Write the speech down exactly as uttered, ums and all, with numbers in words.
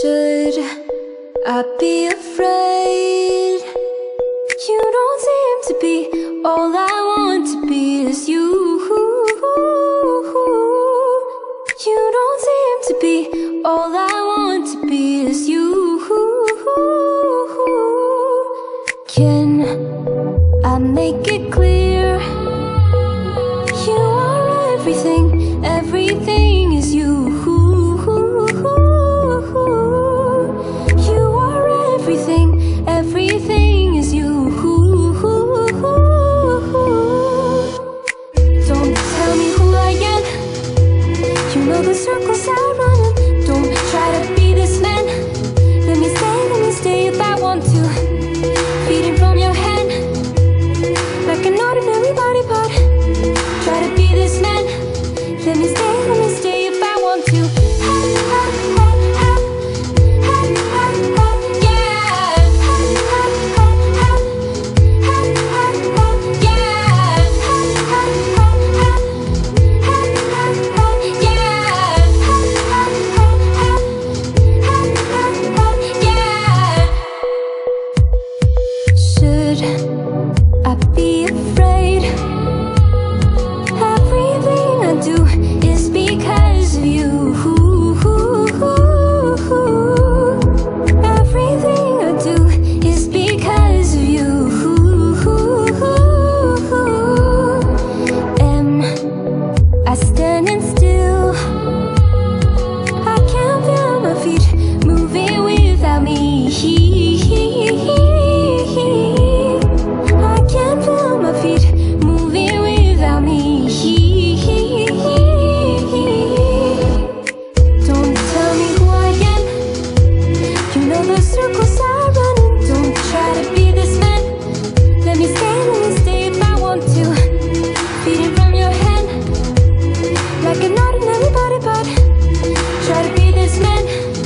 Should I be afraid? You don't seem to be all I want to be is you. You don't seem to be all I want to be is you. Can I make it clear? You are everything, everything is you. Circles I run, don't try to be this man. Let me stay, let me stay if I want to. Feeding from your hand, like an ordinary body part. Try to be this man. Let me stay, let me stay if I want to. Ha, ha, ha, ha, ha, ha, ha, yeah. Ha, ha, ha, ha, ha, ha, ha, yeah. Ha, ha, ha, ha, ha, ha, ha, yeah. Try to be this man.